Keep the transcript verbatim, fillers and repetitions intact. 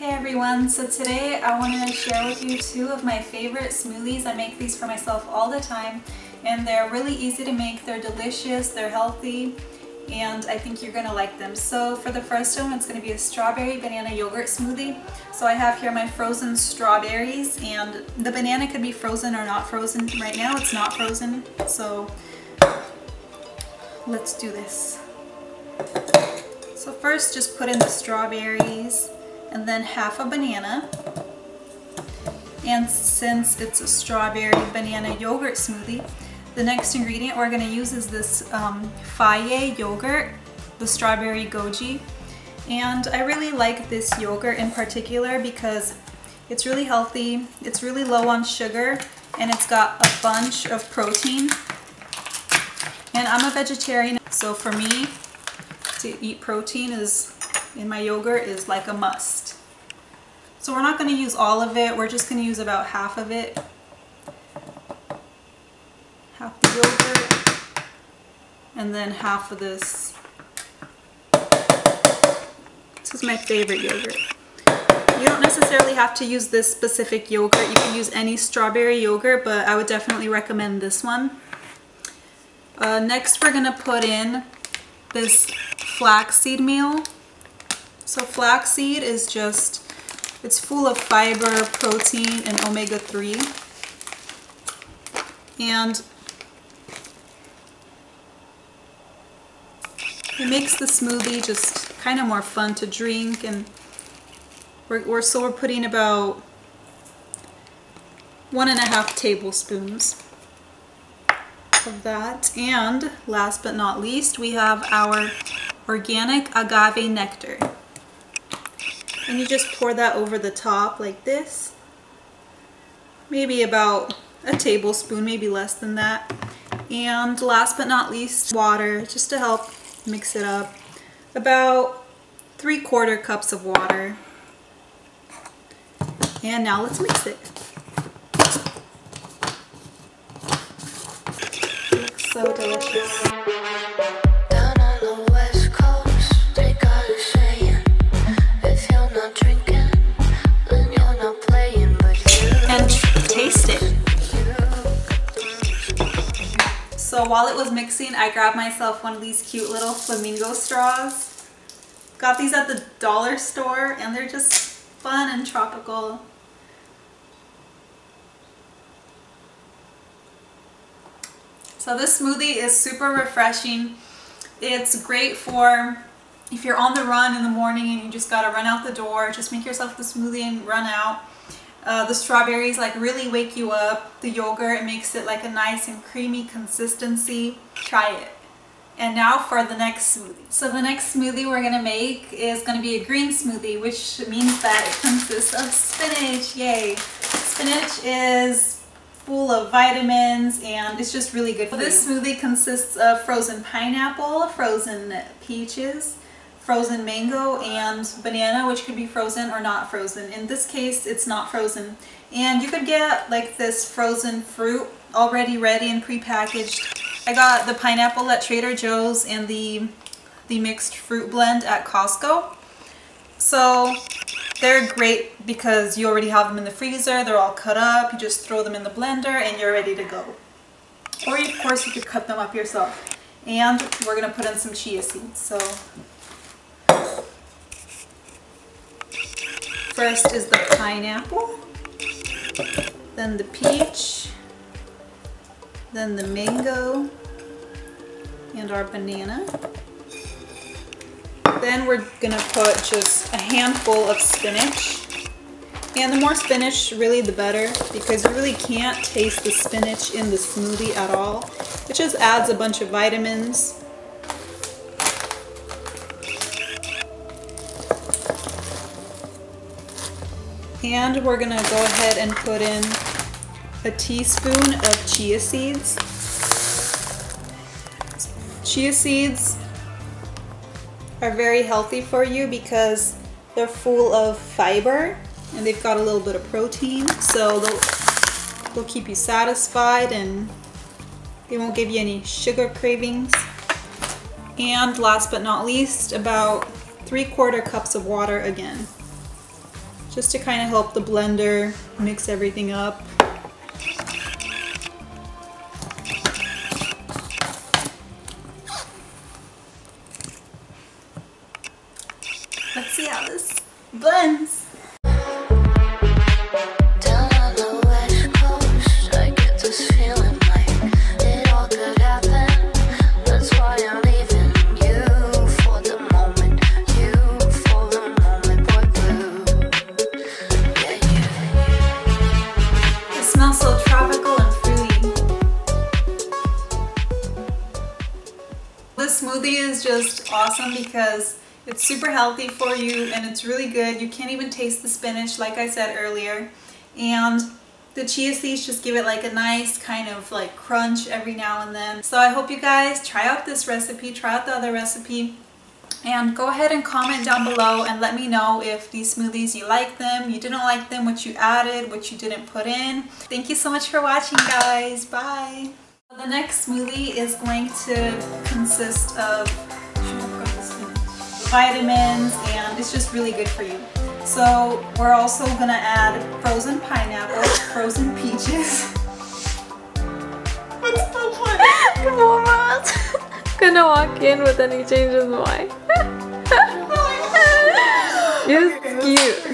Hey everyone, so today I wanted to share with you two of my favorite smoothies. I make these for myself all the time and they're really easy to make, they're delicious, they're healthy, and I think you're going to like them. So for the first one, it's going to be a strawberry banana yogurt smoothie. So I have here my frozen strawberries, and the banana could be frozen or not frozen. Right now it's not frozen, so let's do this. So first just put in the strawberries, and then half a banana. And since it's a strawberry banana yogurt smoothie, the next ingredient we're going to use is this um, Fage yogurt, the strawberry goji. And I really like this yogurt in particular because it's really healthy, it's really low on sugar, and it's got a bunch of protein. And I'm a vegetarian, so for me to eat protein is in my yogurt is like a must. So we're not going to use all of it, we're just going to use about half of it. Half the yogurt and then half of this. This is my favorite yogurt. You don't necessarily have to use this specific yogurt, you can use any strawberry yogurt, but I would definitely recommend this one. Uh, next we're going to put in this flaxseed meal. So flaxseed is just, it's full of fiber, protein, and omega three. And it makes the smoothie just kind of more fun to drink. And we're, we're, so we're putting about one and a half tablespoons of that. And last but not least, we have our organic agave nectar. And you just pour that over the top like this, maybe about a tablespoon, maybe less than that. And last but not least, water, just to help mix it up, about three quarter cups of water. And now let's mix it. It looks so delicious. So while it was mixing, I grabbed myself one of these cute little flamingo straws. Got these at the dollar store and they're just fun and tropical. So this smoothie is super refreshing. It's great for if you're on the run in the morning and you just gotta run out the door, just make yourself the smoothie and run out. Uh, the strawberries like really wake you up. The yogurt, it makes it like a nice and creamy consistency. Try it. And now for the next smoothie. So the next smoothie we're going to make is going to be a green smoothie, which means that it consists of spinach. Yay! Spinach is full of vitamins and it's just really good for you. This smoothie consists of frozen pineapple, frozen peaches, frozen mango, and banana, which could be frozen or not frozen. In this case, it's not frozen. And you could get like this frozen fruit already ready and prepackaged. I got the pineapple at Trader Joe's and the, the mixed fruit blend at Costco. So they're great because you already have them in the freezer, they're all cut up, you just throw them in the blender and you're ready to go. Or of course you could cut them up yourself. And we're gonna put in some chia seeds. So first is the pineapple, then the peach, then the mango, and our banana. Then we're going to put just a handful of spinach. And the more spinach, really the better, because you really can't taste the spinach in the smoothie at all. It just adds a bunch of vitamins. And we're going to go ahead and put in a teaspoon of chia seeds. Chia seeds are very healthy for you because they're full of fiber and they've got a little bit of protein, so they'll, they'll keep you satisfied and they won't give you any sugar cravings. And last but not least, about three quarter cups of water again. just to kind of help the blender mix everything up. Let's see how this blends. Just awesome because it's super healthy for you and it's really good. You can't even taste the spinach like I said earlier, and the chia seeds just give it like a nice kind of like crunch every now and then. So I hope you guys try out this recipe, try out the other recipe, and go ahead and comment down below and let me know if these smoothies, you like them, you didn't like them, what you added, what you didn't put in. Thank you so much for watching, guys. Bye. The next smoothie is going to consist of vitamins, and it's just really good for you. So we're also gonna add frozen pineapple, frozen peaches. That's so funny. Come on, Ross. Gonna walk in with any changes. Why? You're cute.